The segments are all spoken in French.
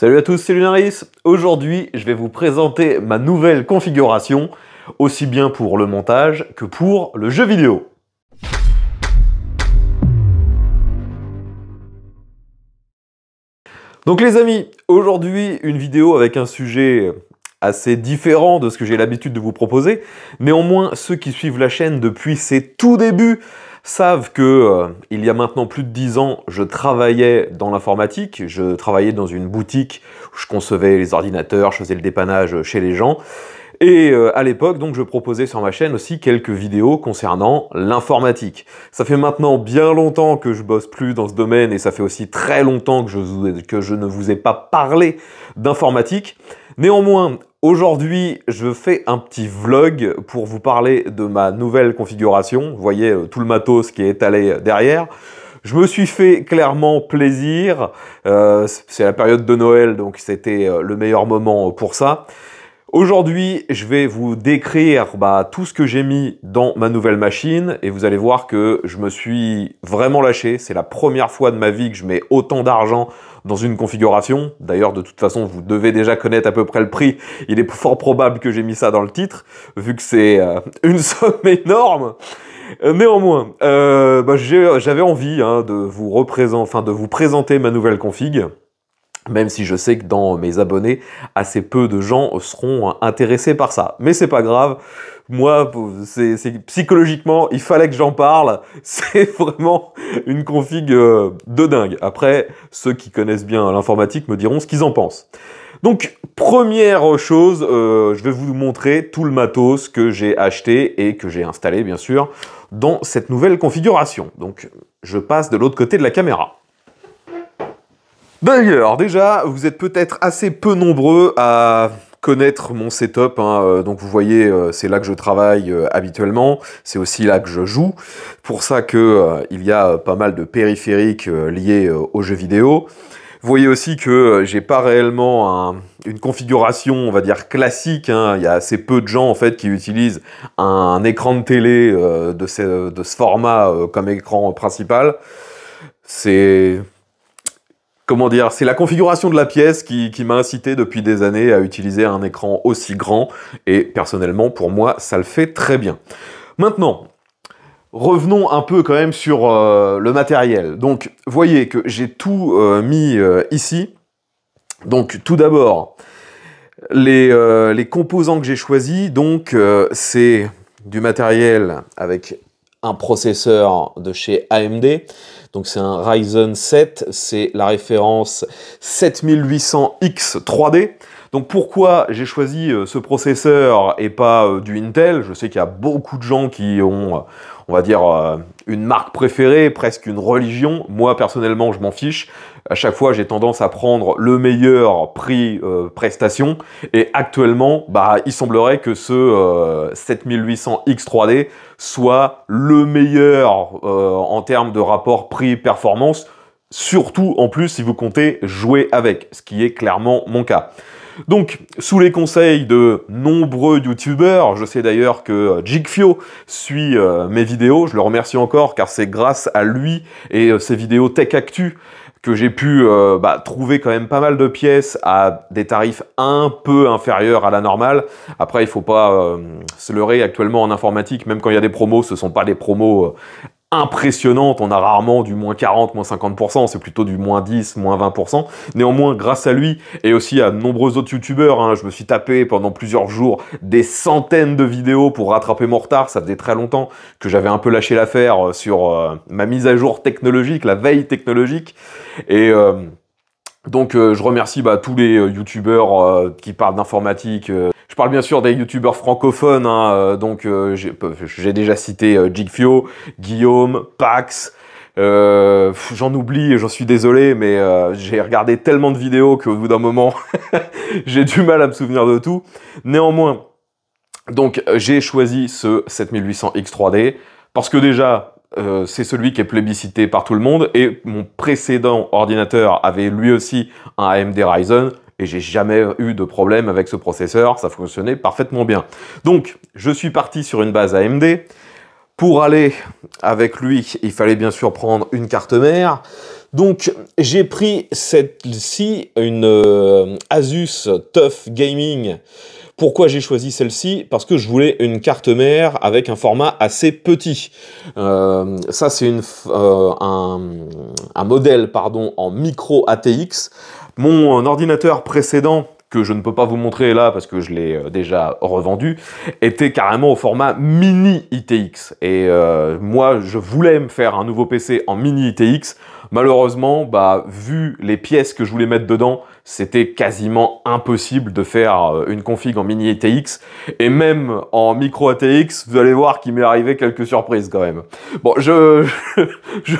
Salut à tous, c'est Lunaris. Aujourd'hui, je vais vous présenter ma nouvelle configuration, aussi bien pour le montage que pour le jeu vidéo. Donc les amis, aujourd'hui, une vidéo avec un sujet assez différent de ce que j'ai l'habitude de vous proposer. Néanmoins, ceux qui suivent la chaîne depuis ses tout débuts savent que il y a maintenant plus de 10 ans, je travaillais dans l'informatique, je travaillais dans une boutique où je concevais les ordinateurs, je faisais le dépannage chez les gens. Et à l'époque, donc, je proposais sur ma chaîne aussi quelques vidéos concernant l'informatique. Ça fait maintenant bien longtemps que je bosse plus dans ce domaine et ça fait aussi très longtemps que je ne vous ai pas parlé d'informatique. Néanmoins, aujourd'hui, je fais un petit vlog pour vous parler de ma nouvelle configuration. Vous voyez tout le matos qui est étalé derrière. Je me suis fait clairement plaisir. C'est la période de Noël, donc c'était le meilleur moment pour ça. Aujourd'hui, je vais vous décrire tout ce que j'ai mis dans ma nouvelle machine. Et vous allez voir que je me suis vraiment lâché. C'est la première fois de ma vie que je mets autant d'argent dans une configuration. D'ailleurs, de toute façon, vous devez déjà connaître à peu près le prix. Il est fort probable que j'ai mis ça dans le titre, vu que c'est une somme énorme. Néanmoins, j'avais envie de vous présenter ma nouvelle config, même si je sais que dans mes abonnés, assez peu de gens seront intéressés par ça. Mais c'est pas grave. Moi, psychologiquement, il fallait que j'en parle. C'est vraiment une config de dingue. Après, ceux qui connaissent bien l'informatique me diront ce qu'ils en pensent. Donc, première chose, je vais vous montrer tout le matos que j'ai acheté et que j'ai installé, bien sûr, dans cette nouvelle configuration. Donc, je passe de l'autre côté de la caméra. D'ailleurs, déjà, vous êtes peut-être assez peu nombreux à connaître mon setup, donc vous voyez, c'est là que je travaille habituellement, c'est aussi là que je joue, pour ça que il y a pas mal de périphériques liés aux jeux vidéo. Vous voyez aussi que j'ai pas réellement une configuration, on va dire, classique, il y a assez peu de gens en fait qui utilisent un écran de télé de ce format comme écran principal. C'est... Comment dire, c'est la configuration de la pièce qui m'a incité depuis des années à utiliser un écran aussi grand. Et personnellement, pour moi, ça le fait très bien. Maintenant, revenons un peu quand même sur le matériel. Donc, voyez que j'ai tout mis ici. Donc, tout d'abord, les composants que j'ai choisis. Donc, c'est du matériel avec un processeur de chez AMD. Donc c'est un Ryzen 7, c'est la référence 7800X3D. Donc pourquoi j'ai choisi ce processeur et pas du Intel? Je sais qu'il y a beaucoup de gens qui ont, on va dire, une marque préférée, presque une religion. Moi, personnellement, je m'en fiche. À chaque fois, j'ai tendance à prendre le meilleur prix-prestation. Et actuellement, il semblerait que ce 7800X3D soit le meilleur en termes de rapport prix-performance, surtout en plus si vous comptez jouer avec, ce qui est clairement mon cas. Donc, sous les conseils de nombreux youtubeurs, je sais d'ailleurs que Jigfio suit mes vidéos, je le remercie encore car c'est grâce à lui et ses vidéos Tech Actu que j'ai pu trouver quand même pas mal de pièces à des tarifs un peu inférieurs à la normale. Après, il faut pas se leurrer, actuellement en informatique, même quand il y a des promos, ce sont pas des promos impressionnantes, on a rarement du moins 40, moins 50%, c'est plutôt du moins 10, moins 20%. Néanmoins, grâce à lui et aussi à de nombreux autres youtubeurs, je me suis tapé pendant plusieurs jours des centaines de vidéos pour rattraper mon retard. Ça faisait très longtemps que j'avais un peu lâché l'affaire sur ma mise à jour technologique, la veille technologique. Et donc je remercie tous les youtubeurs qui parlent d'informatique. Je parle bien sûr des youtubeurs francophones, j'ai déjà cité Jigfio, Guillaume, Pax, j'en oublie et j'en suis désolé, mais j'ai regardé tellement de vidéos qu'au bout d'un moment, j'ai du mal à me souvenir de tout. Néanmoins, donc j'ai choisi ce 7800X3D parce que déjà, c'est celui qui est plébiscité par tout le monde et mon précédent ordinateur avait lui aussi un AMD Ryzen et j'ai jamais eu de problème avec ce processeur, ça fonctionnait parfaitement bien. Donc je suis parti sur une base AMD. Pour aller avec lui, il fallait bien sûr prendre une carte mère. Donc j'ai pris celle-ci, une Asus Tough Gaming. Pourquoi j'ai choisi celle-ci? Parce que je voulais une carte mère avec un format assez petit. Ça, c'est un modèle en micro ATX. Mon ordinateur précédent, que je ne peux pas vous montrer là parce que je l'ai déjà revendu, était carrément au format mini-ITX. Et moi, je voulais me faire un nouveau PC en mini-ITX. Malheureusement, vu les pièces que je voulais mettre dedans, c'était quasiment impossible de faire une config en mini-ATX. Et même en micro-ATX, vous allez voir qu'il m'est arrivé quelques surprises quand même. Bon, je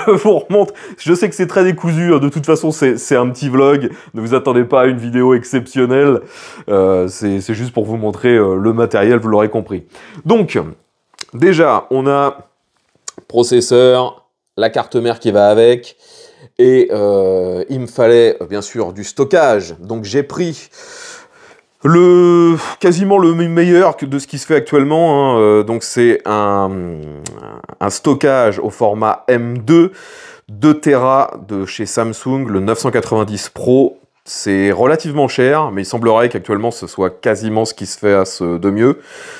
vous remonte. Je sais que c'est très décousu. De toute façon, c'est un petit vlog. Ne vous attendez pas à une vidéo exceptionnelle. C'est juste pour vous montrer le matériel, vous l'aurez compris. Donc, déjà, on a processeur, la carte mère qui va avec. Et il me fallait bien sûr du stockage, donc j'ai pris quasiment le meilleur de ce qui se fait actuellement, hein. Donc c'est un stockage au format M2, 2 Tera de chez Samsung, le 990 Pro. C'est relativement cher, mais il semblerait qu'actuellement ce soit quasiment ce qui se fait de mieux.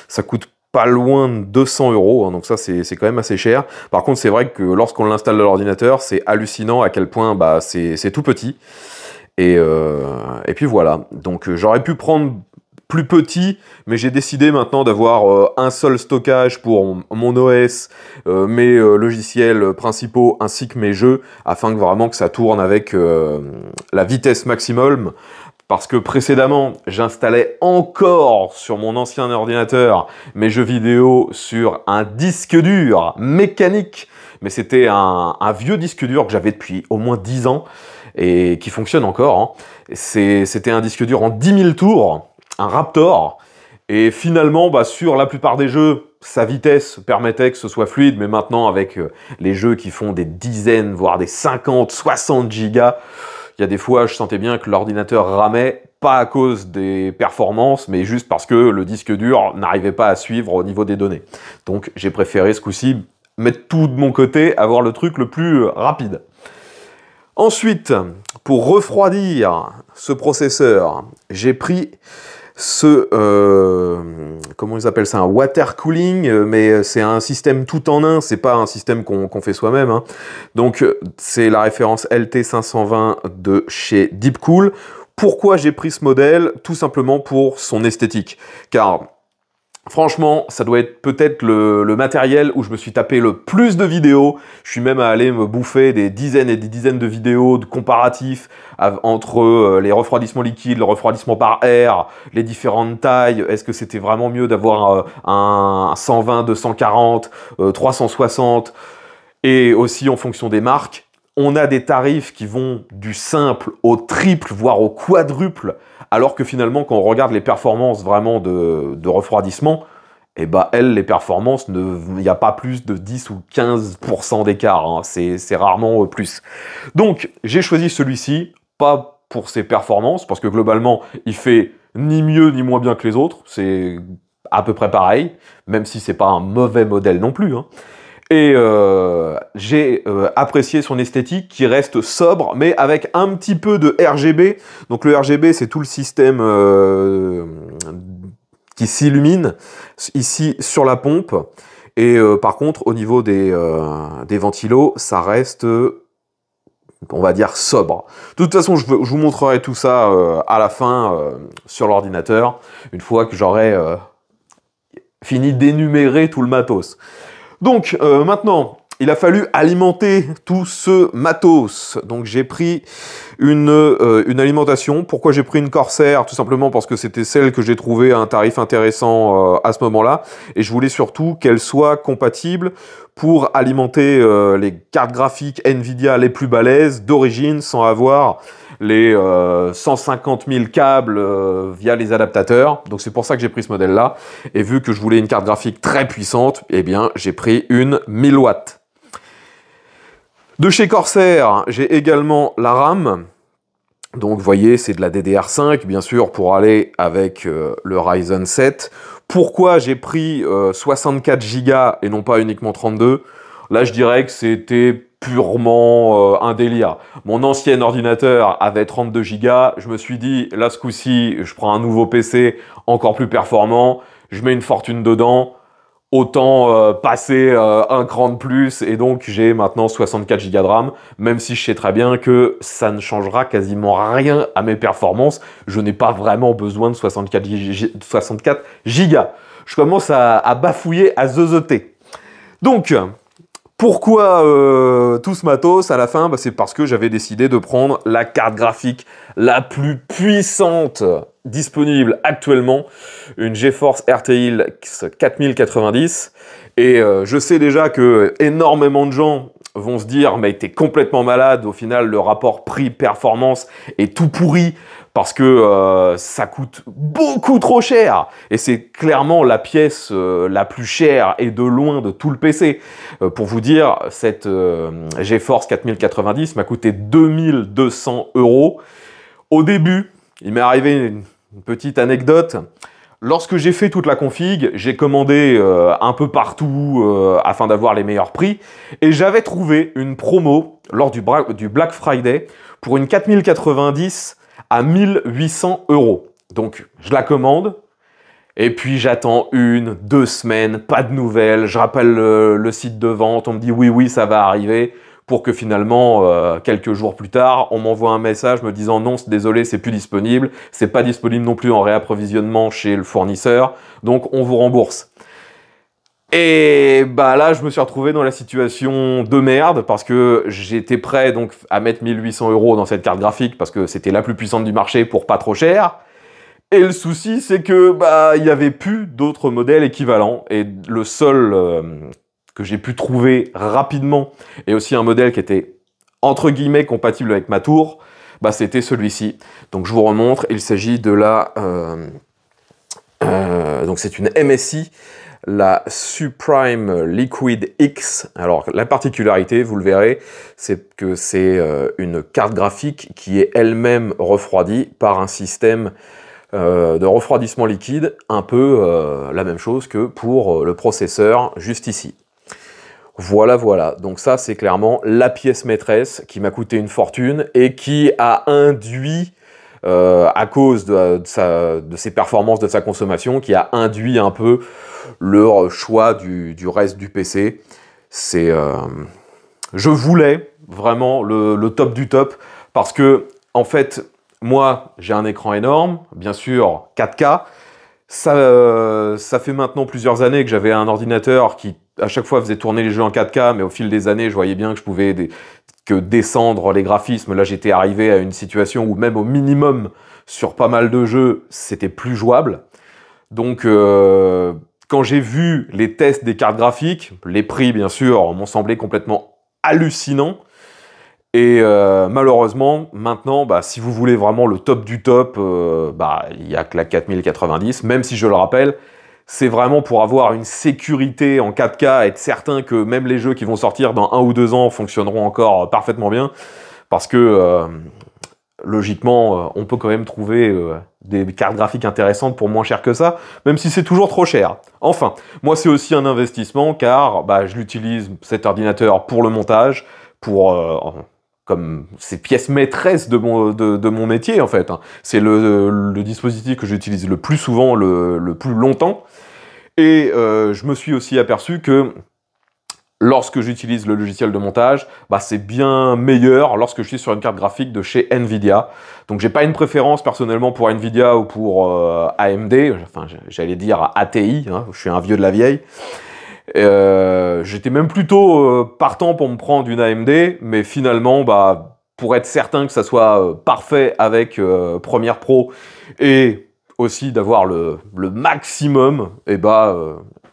Ça coûte pas loin de 200 €, hein, donc ça c'est quand même assez cher. Par contre, c'est vrai que lorsqu'on l'installe dans l'ordinateur, c'est hallucinant à quel point c'est tout petit. Et puis voilà, donc j'aurais pu prendre plus petit, mais j'ai décidé maintenant d'avoir un seul stockage pour mon OS, mes logiciels principaux ainsi que mes jeux, afin que vraiment que ça tourne avec la vitesse maximum. Parce que précédemment, j'installais encore sur mon ancien ordinateur mes jeux vidéo sur un disque dur mécanique. Mais c'était un vieux disque dur que j'avais depuis au moins 10 ans et qui fonctionne encore, hein. C'était un disque dur en 10 000 tours, un Raptor. Et finalement, sur la plupart des jeux, sa vitesse permettait que ce soit fluide. Mais maintenant, avec les jeux qui font des dizaines, voire des 50, 60 gigas, il y a des fois, je sentais bien que l'ordinateur ramait, pas à cause des performances, mais juste parce que le disque dur n'arrivait pas à suivre au niveau des données. Donc, j'ai préféré ce coup-ci mettre tout de mon côté, avoir le truc le plus rapide. Ensuite, pour refroidir ce processeur, j'ai pris comment ils appellent ça, un water cooling, mais c'est un système tout en un, c'est pas un système qu'on fait soi-même, hein. Donc c'est la référence LT520 de chez Deepcool. Pourquoi j'ai pris ce modèle? Tout simplement pour son esthétique, car franchement, ça doit être peut-être le matériel où je me suis tapé le plus de vidéos. Je suis même allé me bouffer des dizaines et des dizaines de vidéos de comparatifs entre les refroidissements liquides, le refroidissement par air, les différentes tailles. Est-ce que c'était vraiment mieux d'avoir un 120, 240, 360? Et aussi en fonction des marques, on a des tarifs qui vont du simple au triple, voire au quadruple. Alors que finalement, quand on regarde les performances vraiment de refroidissement, et elles, les performances, il n'y a pas plus de 10 ou 15% d'écart, hein. C'est rarement plus. Donc, j'ai choisi celui-ci, pas pour ses performances, parce que globalement, il fait ni mieux ni moins bien que les autres. C'est à peu près pareil, même si c'est pas un mauvais modèle non plus, hein. Et j'ai apprécié son esthétique qui reste sobre, mais avec un petit peu de RGB. Donc le RGB, c'est tout le système qui s'illumine ici sur la pompe. Et par contre, au niveau des ventilos, ça reste, on va dire, sobre. De toute façon, je vous montrerai tout ça à la fin sur l'ordinateur, une fois que j'aurai fini d'énumérer tout le matos. Donc, maintenant, il a fallu alimenter tout ce matos. Donc, j'ai pris une alimentation. Pourquoi j'ai pris une Corsair? Tout simplement parce que c'était celle que j'ai trouvée à un tarif intéressant à ce moment-là. Et je voulais surtout qu'elle soit compatible pour alimenter les cartes graphiques Nvidia les plus balèzes d'origine, sans avoir les 150 000 câbles via les adaptateurs. Donc c'est pour ça que j'ai pris ce modèle-là. Et vu que je voulais une carte graphique très puissante, eh bien j'ai pris une 1000 watts. De chez Corsair, j'ai également la RAM. Donc vous voyez, c'est de la DDR5, bien sûr, pour aller avec le Ryzen 7. Pourquoi j'ai pris 64 Go et non pas uniquement 32 ? Là, je dirais que c'était purement un délire. Mon ancien ordinateur avait 32 Go, je me suis dit, là ce coup-ci, je prends un nouveau PC encore plus performant, je mets une fortune dedans, autant passer un cran de plus, et donc j'ai maintenant 64 Go de RAM, même si je sais très bien que ça ne changera quasiment rien à mes performances, je n'ai pas vraiment besoin de 64 Go. Je commence à bafouiller, à zeuzoter. Donc, pourquoi tout ce matos à la fin? Bah, c'est parce que j'avais décidé de prendre la carte graphique la plus puissante disponible actuellement, une GeForce RTX 4090. Et je sais déjà que énormément de gens vont se dire « mais t'es complètement malade, au final le rapport prix-performance est tout pourri ». Parce que ça coûte beaucoup trop cher. Et c'est clairement la pièce la plus chère et de loin de tout le PC. Pour vous dire, cette GeForce 4090 m'a coûté 2200 €. Au début, il m'est arrivé une petite anecdote. Lorsque j'ai fait toute la config, j'ai commandé un peu partout afin d'avoir les meilleurs prix. Et j'avais trouvé une promo lors du Black Friday pour une 4090 à 1800 €. Donc, je la commande, et puis j'attends une, 2 semaines, pas de nouvelles, je rappelle le site de vente, on me dit oui, ça va arriver, pour que finalement, quelques jours plus tard, on m'envoie un message me disant non, désolé, c'est plus disponible, c'est pas disponible non plus en réapprovisionnement chez le fournisseur, donc on vous rembourse. Et bah là, je me suis retrouvé dans la situation de merde parce que j'étais prêt donc à mettre 1800 € dans cette carte graphique parce que c'était la plus puissante du marché pour pas trop cher. Et le souci, c'est que bah il n'y avait plus d'autres modèles équivalents et le seul que j'ai pu trouver rapidement et aussi un modèle qui était entre guillemets compatible avec ma tour, bah c'était celui-ci. Donc je vous remontre, il s'agit de la donc c'est une MSI. La Suprim Liquid X. Alors la particularité, vous le verrez, c'est que c'est une carte graphique qui est elle-même refroidie par un système de refroidissement liquide, un peu la même chose que pour le processeur juste ici. Voilà, donc ça c'est clairement la pièce maîtresse qui m'a coûté une fortune et qui a induit à cause de ses performances, de sa consommation, qui a induit un peu le choix du reste du PC. C'est, je voulais vraiment le top du top, parce que, en fait, moi, j'ai un écran énorme, bien sûr 4K, ça fait maintenant plusieurs années que j'avais un ordinateur qui, à chaque fois, faisait tourner les jeux en 4K, mais au fil des années, je voyais bien que je pouvais... que descendre les graphismes, là j'étais arrivé à une situation où même au minimum sur pas mal de jeux c'était plus jouable. Donc quand j'ai vu les tests des cartes graphiques, les prix bien sûr m'ont semblé complètement hallucinants et malheureusement maintenant bah, si vous voulez vraiment le top du top, il n'y a que la 4090, même si je le rappelle c'est vraiment pour avoir une sécurité en 4K, être certain que même les jeux qui vont sortir dans 1 ou 2 ans fonctionneront encore parfaitement bien, parce que logiquement, on peut quand même trouver des cartes graphiques intéressantes pour moins cher que ça, même si c'est toujours trop cher. Enfin, moi c'est aussi un investissement, car bah, je l'utilise, cet ordinateur, pour le montage, pour... comme ces pièces maîtresses de mon métier, en fait. C'est le dispositif que j'utilise le plus souvent, le plus longtemps. Et je me suis aussi aperçu que lorsque j'utilise le logiciel de montage, bah, c'est bien meilleur lorsque je suis sur une carte graphique de chez Nvidia. Donc, j'ai pas une préférence personnellement pour Nvidia ou pour AMD, enfin, j'allais dire ATI, hein, je suis un vieux de la vieille. J'étais même plutôt partant pour me prendre une AMD, mais finalement, bah, pour être certain que ça soit parfait avec Premiere Pro et aussi d'avoir le maximum, et bah,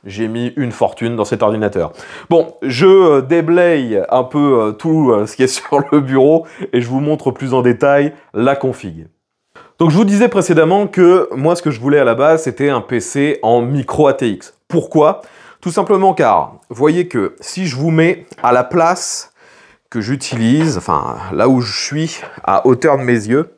j'ai mis une fortune dans cet ordinateur. Bon, je déblaye un peu tout ce qui est sur le bureau et je vous montre plus en détail la config. Donc je vous disais précédemment que moi, ce que je voulais à la base, c'était un PC en micro ATX. Pourquoi ? Tout simplement car, voyez que si je vous mets à la place que j'utilise, enfin là où je suis, à hauteur de mes yeux,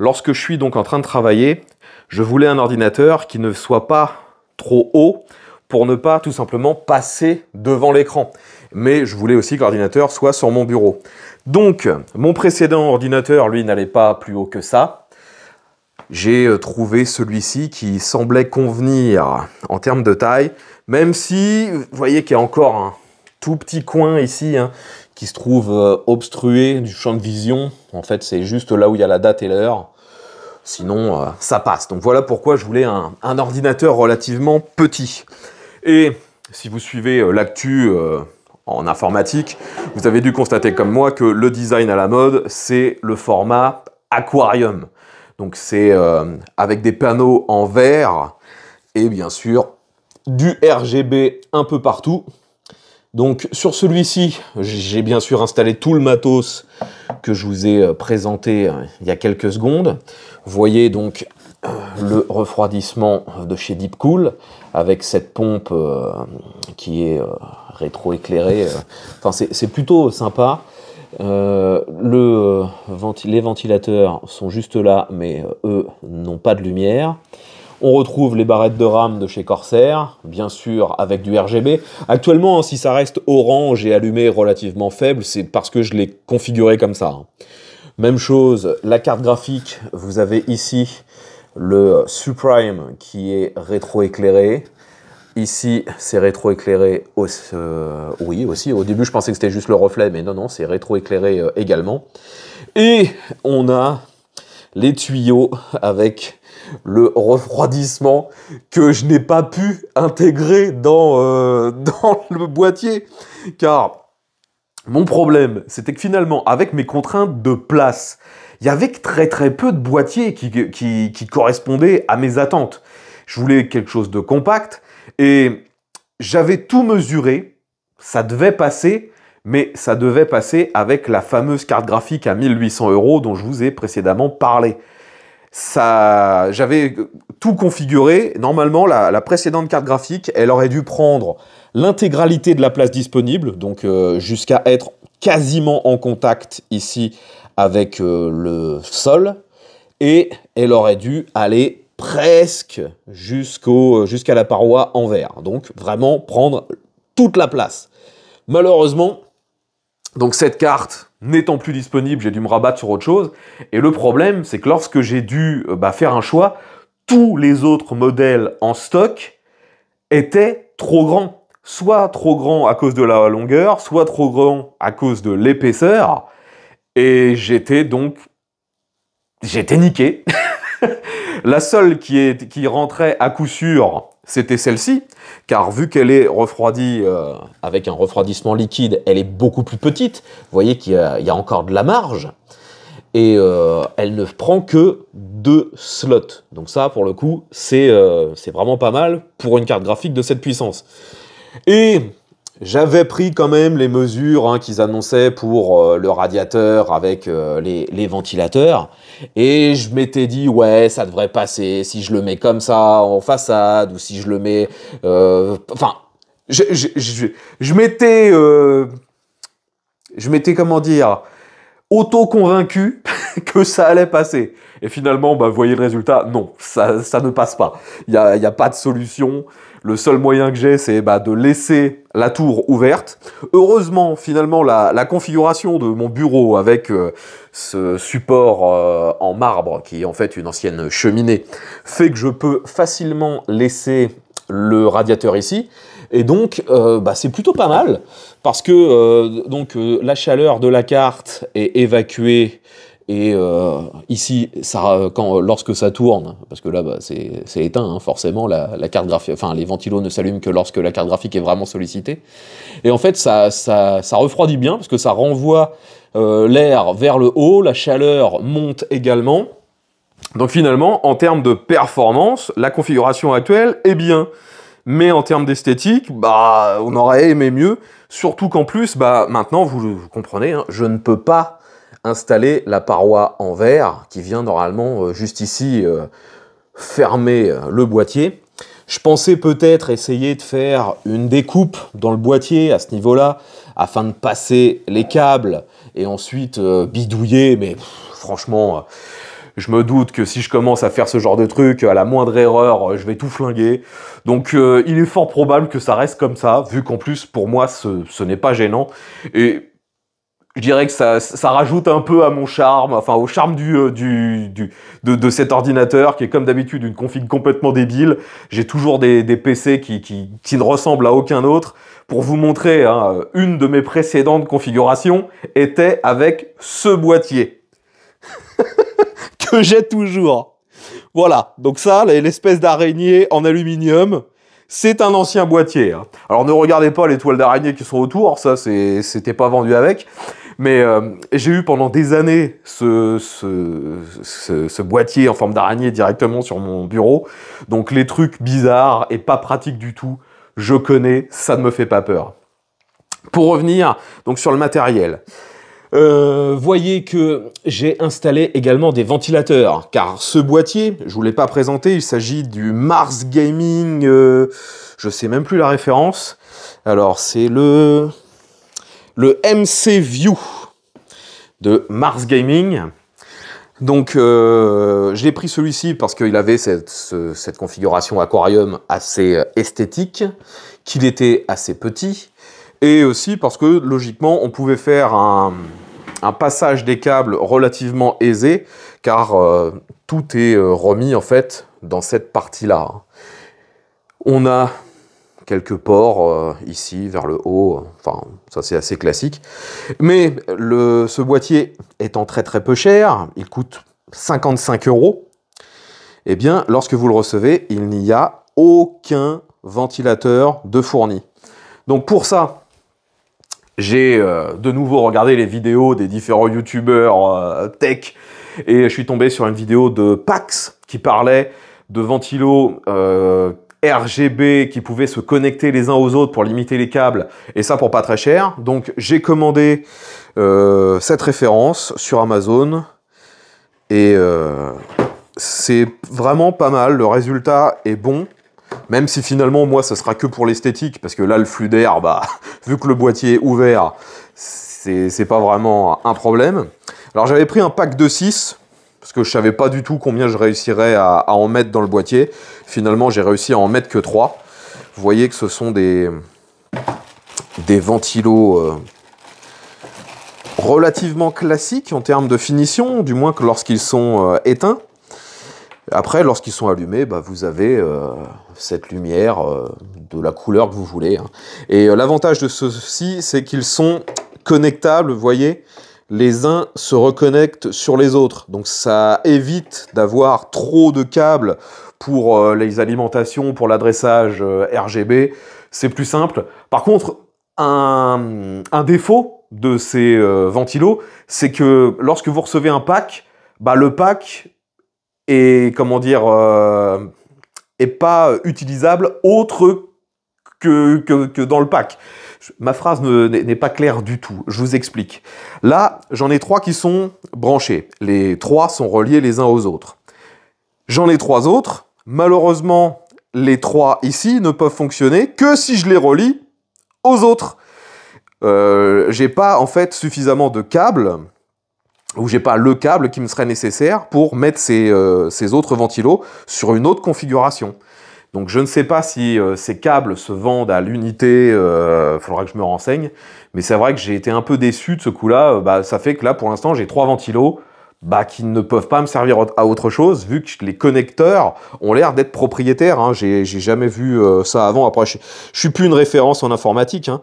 lorsque je suis donc en train de travailler, je voulais un ordinateur qui ne soit pas trop haut pour ne pas tout simplement passer devant l'écran. Mais je voulais aussi que l'ordinateur soit sur mon bureau. Donc, mon précédent ordinateur, lui, n'allait pas plus haut que ça. J'ai trouvé celui-ci qui semblait convenir en termes de taille, même si, vous voyez qu'il y a encore un tout petit coin ici, hein, qui se trouve obstrué du champ de vision. En fait, c'est juste là où il y a la date et l'heure. Sinon, ça passe. Donc voilà pourquoi je voulais un ordinateur relativement petit. Et si vous suivez l'actu en informatique, vous avez dû constater comme moi que le design à la mode, c'est le format aquarium. Donc c'est avec des panneaux en verre et bien sûr du RGB un peu partout. Donc sur celui-ci, j'ai bien sûr installé tout le matos que je vous ai présenté il y a quelques secondes. Vous voyez donc le refroidissement de chez Deepcool avec cette pompe qui est rétroéclairée. Enfin, c'est plutôt sympa. Les ventilateurs sont juste là, mais eux n'ont pas de lumière. On retrouve les barrettes de RAM de chez Corsair, bien sûr avec du RGB. Actuellement, si ça reste orange et allumé relativement faible, c'est parce que je l'ai configuré comme ça. Même chose, la carte graphique, vous avez ici le Suprim qui est rétroéclairé. Ici, c'est rétroéclairé aussi. Oui, aussi. Au début, je pensais que c'était juste le reflet, mais non, non, c'est rétroéclairé également. Et on a les tuyaux avec le refroidissement que je n'ai pas pu intégrer dans le boîtier. Car mon problème, c'était que finalement, avec mes contraintes de place, il y avait très très peu de boîtiers qui correspondaient à mes attentes. Je voulais quelque chose de compact et j'avais tout mesuré. Ça devait passer, mais ça devait passer avec la fameuse carte graphique à 1800 € dont je vous ai précédemment parlé. Ça, j'avais tout configuré. Normalement, la précédente carte graphique, elle aurait dû prendre l'intégralité de la place disponible, donc jusqu'à être quasiment en contact ici avec le sol, et elle aurait dû aller presque jusqu'à la paroi en verre. Donc vraiment prendre toute la place. Malheureusement, donc cette carte n'étant plus disponible, j'ai dû me rabattre sur autre chose. Et le problème, c'est que lorsque j'ai dû faire un choix, tous les autres modèles en stock étaient trop grands. Soit trop grands à cause de la longueur, soit trop grands à cause de l'épaisseur. Et j'étais niqué. La seule qui rentrait à coup sûr, c'était celle-ci, car vu qu'elle est refroidie avec un refroidissement liquide, elle est beaucoup plus petite. Vous voyez qu'il y a encore de la marge. Et elle ne prend que 2 slots. Donc ça, pour le coup, c'est vraiment pas mal pour une carte graphique de cette puissance. Et j'avais pris quand même les mesures qu'ils annonçaient pour le radiateur avec les ventilateurs. Et je m'étais dit, ouais, ça devrait passer si je le mets comme ça en façade ou si je le mets... Enfin, je m'étais, comment dire, auto-convaincu que ça allait passer. Et finalement, bah, vous voyez le résultat, non, ça ne passe pas. Il n'y a pas de solution. Le seul moyen que j'ai, c'est de laisser la tour ouverte. Heureusement, finalement, la configuration de mon bureau avec ce support en marbre, qui est en fait une ancienne cheminée, fait que je peux facilement laisser le radiateur ici. Et donc, c'est plutôt pas mal, parce que la chaleur de la carte est évacuée. Et ici, lorsque ça tourne, parce que là, c'est éteint, forcément, la carte graphique, enfin, les ventilos ne s'allument que lorsque la carte graphique est vraiment sollicitée. Et en fait, ça refroidit bien, parce que ça renvoie l'air vers le haut, la chaleur monte également. Donc finalement, en termes de performance, la configuration actuelle est bien. Mais en termes d'esthétique, on aurait aimé mieux. Surtout qu'en plus, maintenant, vous comprenez, je ne peux pas installer la paroi en verre qui vient normalement juste ici fermer le boîtier. Je pensais peut-être essayer de faire une découpe dans le boîtier à ce niveau-là afin de passer les câbles et ensuite bidouiller, mais franchement, Je me doute que si je commence à faire ce genre de truc, à la moindre erreur, je vais tout flinguer. Donc il est fort probable que ça reste comme ça, vu qu'en plus, pour moi, ce n'est pas gênant. Et je dirais que ça rajoute un peu à mon charme, enfin au charme de cet ordinateur qui est comme d'habitude une config complètement débile. J'ai toujours des PC qui ne ressemblent à aucun autre. Pour vous montrer, hein, une de mes précédentes configurations était avec ce boîtier que j'ai toujours. Voilà, donc ça, l'espèce d'araignée en aluminium, c'est un ancien boîtier. Hein. Alors ne regardez pas les toiles d'araignée qui sont autour, ça c'était pas vendu avec. Mais j'ai eu pendant des années ce boîtier en forme d'araignée directement sur mon bureau. Donc les trucs bizarres et pas pratiques du tout, je connais, ça ne me fait pas peur. Pour revenir donc sur le matériel, voyez que j'ai installé également des ventilateurs, car ce boîtier, je vous l'ai pas présenté, il s'agit du Mars Gaming, je sais même plus la référence, alors c'est le MC View de Mars Gaming. Donc j'ai pris celui-ci parce qu'il avait cette configuration aquarium assez esthétique, qu'il était assez petit, et aussi parce que logiquement on pouvait faire un passage des câbles relativement aisé, car tout est remis en fait dans cette partie-là. On a quelques ports ici vers le haut, enfin ça c'est assez classique. Mais ce boîtier étant très peu cher, il coûte 55 €, et bien lorsque vous le recevez, il n'y a aucun ventilateur de fourni. Donc pour ça, j'ai de nouveau regardé les vidéos des différents youtubeurs tech, et je suis tombé sur une vidéo de Pax qui parlait de ventilos RGB qui pouvaient se connecter les uns aux autres pour limiter les câbles, et ça pour pas très cher. Donc j'ai commandé cette référence sur Amazon, et c'est vraiment pas mal, le résultat est bon, même si finalement moi ça sera que pour l'esthétique, parce que là le flux d'air, bah, vu que le boîtier est ouvert, c'est pas vraiment un problème. Alors j'avais pris un pack de 6, parce que je savais pas du tout combien je réussirais à en mettre dans le boîtier. Finalement, j'ai réussi à en mettre que 3. Vous voyez que ce sont des ventilos relativement classiques en termes de finition, du moins que lorsqu'ils sont éteints. Après, lorsqu'ils sont allumés, bah, vous avez cette lumière de la couleur que vous voulez, hein. Et l'avantage de ceux-ci, c'est qu'ils sont connectables, vous voyez. Les uns se reconnectent sur les autres, donc ça évite d'avoir trop de câbles pour les alimentations, pour l'adressage RGB, c'est plus simple. Par contre, un défaut de ces ventilos, c'est que lorsque vous recevez un pack, bah, le pack est, comment dire, est pas utilisable autre que dans le pack. Ma phrase n'est pas claire du tout, je vous explique. Là, j'en ai 3 qui sont branchés. Les 3 sont reliés les uns aux autres. J'en ai 3 autres. Malheureusement, les 3 ici ne peuvent fonctionner que si je les relie aux autres. J'ai pas en fait suffisamment de câbles, ou j'ai pas le câble qui me serait nécessaire pour mettre ces autres ventilos sur une autre configuration. Donc je ne sais pas si ces câbles se vendent à l'unité, faudra que je me renseigne, mais c'est vrai que j'ai été un peu déçu de ce coup-là. Bah, ça fait que là, pour l'instant, j'ai 3 ventilos bah, qui ne peuvent pas me servir à autre chose, vu que les connecteurs ont l'air d'être propriétaires, hein. J'ai jamais vu ça avant. Après, je suis plus une référence en informatique, hein,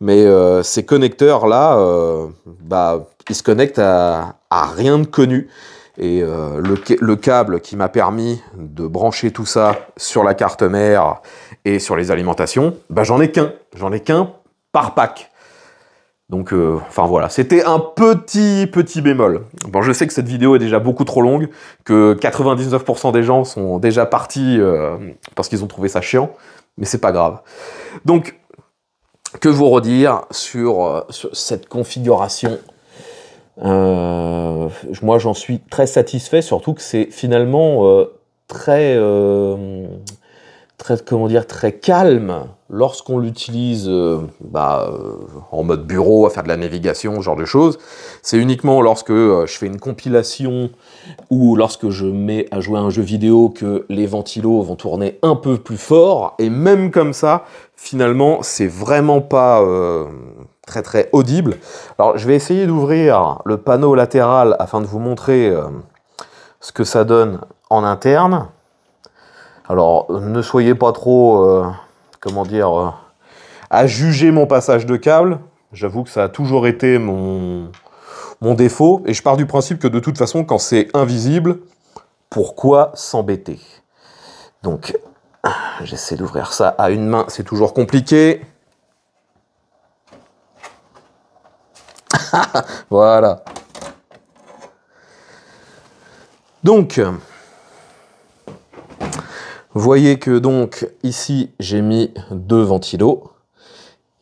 mais ces connecteurs-là, bah, ils se connectent à rien de connu. Et le câble qui m'a permis de brancher tout ça sur la carte mère et sur les alimentations, bah, j'en ai qu'un. J'en ai qu'un par pack. Donc, enfin voilà, c'était un petit bémol. Bon, je sais que cette vidéo est déjà beaucoup trop longue, que 99% des gens sont déjà partis parce qu'ils ont trouvé ça chiant, mais c'est pas grave. Donc, que vous redire sur cette configuration ? Moi j'en suis très satisfait, surtout que c'est finalement très calme lorsqu'on l'utilise en mode bureau, à faire de la navigation, ce genre de choses. C'est uniquement lorsque je fais une compilation ou lorsque je mets à jouer à un jeu vidéo que les ventilos vont tourner un peu plus fort. Et même comme ça, finalement, c'est vraiment pas très audible. Alors, je vais essayer d'ouvrir le panneau latéral afin de vous montrer ce que ça donne en interne. Alors, ne soyez pas trop, à juger mon passage de câble. J'avoue que ça a toujours été mon défaut. Et je pars du principe que de toute façon, quand c'est invisible, pourquoi s'embêter? Donc, j'essaie d'ouvrir ça à une main. C'est toujours compliqué. Voilà. Donc... vous voyez que donc ici j'ai mis deux ventilos,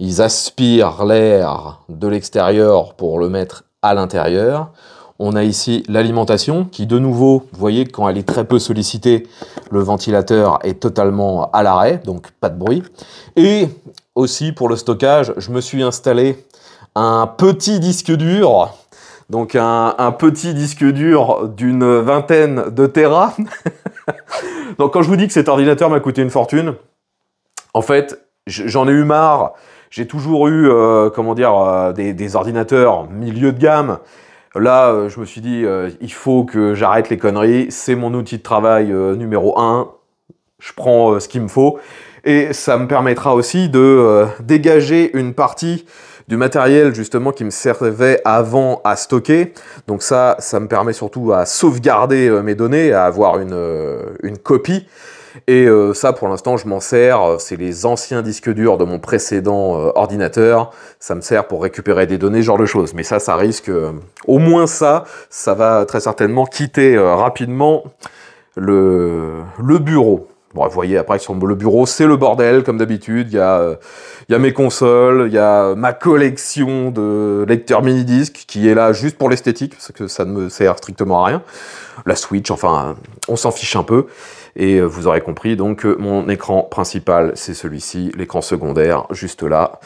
ils aspirent l'air de l'extérieur pour le mettre à l'intérieur. On a ici l'alimentation qui de nouveau, vous voyez que quand elle est très peu sollicitée, le ventilateur est totalement à l'arrêt, donc pas de bruit. Et aussi pour le stockage, je me suis installé un petit disque dur. Donc un petit disque dur d'une 20aine de téra. Donc quand je vous dis que cet ordinateur m'a coûté une fortune, en fait, j'en ai eu marre. J'ai toujours eu, des ordinateurs milieu de gamme. Là, je me suis dit, il faut que j'arrête les conneries. C'est mon outil de travail numéro 1. Je prends ce qu'il me faut. Et ça me permettra aussi de dégager une partie du matériel justement qui me servait avant à stocker. Donc ça, ça me permet surtout à sauvegarder mes données, à avoir une copie. Et ça, pour l'instant, je m'en sers. C'est les anciens disques durs de mon précédent ordinateur. Ça me sert pour récupérer des données, ce genre de choses. Mais ça, ça risque... au moins ça, ça va très certainement quitter rapidement le bureau. Bon, vous voyez, après, sur le bureau, c'est le bordel, comme d'habitude. Il y a mes consoles, il y a ma collection de lecteurs mini-disques qui est là juste pour l'esthétique, parce que ça ne me sert strictement à rien. La Switch, enfin, on s'en fiche un peu. Et vous aurez compris, donc, mon écran principal, c'est celui-ci, l'écran secondaire, juste là.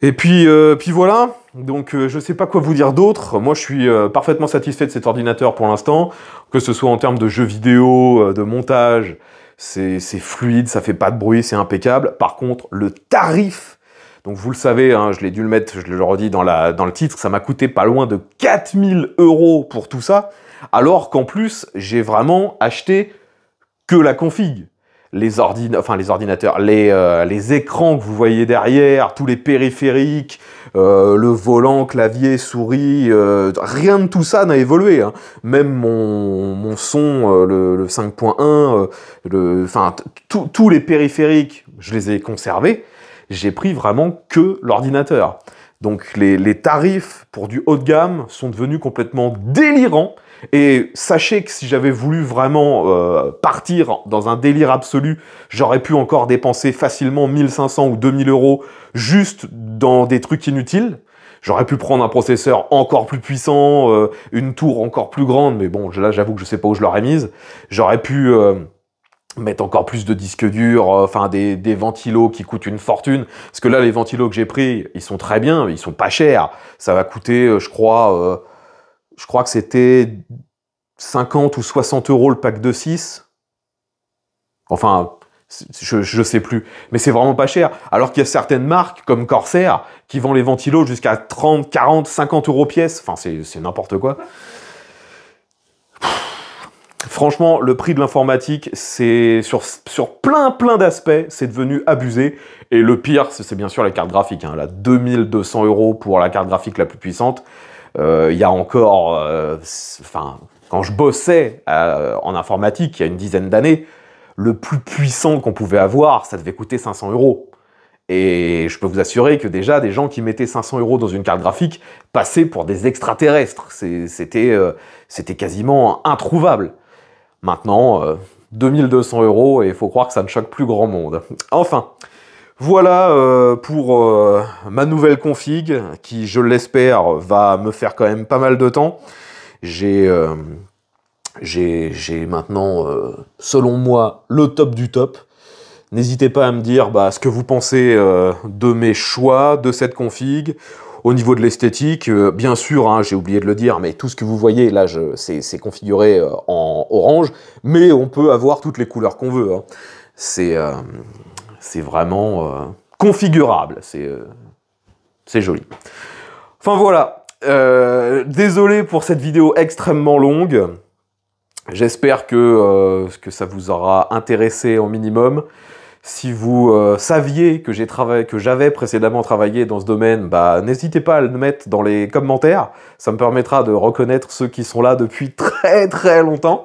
Et puis, voilà. Donc, je ne sais pas quoi vous dire d'autre. Moi, je suis parfaitement satisfait de cet ordinateur pour l'instant, que ce soit en termes de jeux vidéo, de montage... c'est fluide, ça fait pas de bruit, c'est impeccable. Par contre, le tarif, donc vous le savez, hein, je l'ai dû le mettre, je le redis dans le titre, ça m'a coûté pas loin de 4 000 € pour tout ça, alors qu'en plus, j'ai vraiment acheté que la config. Les écrans que vous voyez derrière, tous les périphériques, le volant, clavier, souris, rien de tout ça n'a évolué, hein. Même mon son, le 5.1, tous les périphériques, je les ai conservés, j'ai pris vraiment que l'ordinateur. Donc les tarifs pour du haut de gamme sont devenus complètement délirants. Et sachez que si j'avais voulu vraiment partir dans un délire absolu, j'aurais pu encore dépenser facilement 1500 ou 2000 € juste dans des trucs inutiles. J'aurais pu prendre un processeur encore plus puissant, une tour encore plus grande, mais bon, là j'avoue que je sais pas où je l'aurais mise. J'aurais pu mettre encore plus de disques durs, enfin des ventilos qui coûtent une fortune. Parce que là, les ventilos que j'ai pris, ils sont très bien, ils sont pas chers. Ça va coûter, je crois que c'était 50 ou 60 € le pack de 6. Enfin, je sais plus. Mais c'est vraiment pas cher. Alors qu'il y a certaines marques, comme Corsair, qui vendent les ventilos jusqu'à 30, 40, 50 € pièce. Enfin, c'est n'importe quoi. Franchement, le prix de l'informatique, c'est sur plein d'aspects, c'est devenu abusé. Et le pire, c'est bien sûr la carte graphique, hein. Là, 2200 € pour la carte graphique la plus puissante. Il y a encore, quand je bossais en informatique il y a une dizaine d'années, le plus puissant qu'on pouvait avoir, ça devait coûter 500 €. Et je peux vous assurer que déjà, des gens qui mettaient 500 € dans une carte graphique passaient pour des extraterrestres. C'était quasiment introuvable. Maintenant, 2200 € et il faut croire que ça ne choque plus grand monde. Enfin... voilà pour ma nouvelle config qui, je l'espère, va me faire quand même pas mal de temps. J'ai maintenant, selon moi, le top du top. N'hésitez pas à me dire ce que vous pensez de mes choix, de cette config. Au niveau de l'esthétique, bien sûr, hein, j'ai oublié de le dire, mais tout ce que vous voyez, là, c'est configuré en orange, mais on peut avoir toutes les couleurs qu'on veut. Hein. C'est vraiment configurable, c'est joli. Enfin voilà, désolé pour cette vidéo extrêmement longue. J'espère que ça vous aura intéressé au minimum. Si vous saviez que j'avais précédemment travaillé dans ce domaine, n'hésitez pas à le mettre dans les commentaires. Ça me permettra de reconnaître ceux qui sont là depuis très très longtemps.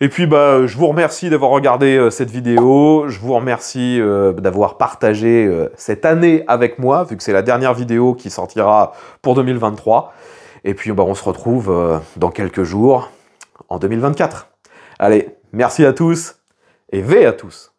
Et puis je vous remercie d'avoir regardé cette vidéo. Je vous remercie d'avoir partagé cette année avec moi, vu que c'est la dernière vidéo qui sortira pour 2023. Et puis on se retrouve dans quelques jours en 2024. Allez, merci à tous et veille à tous.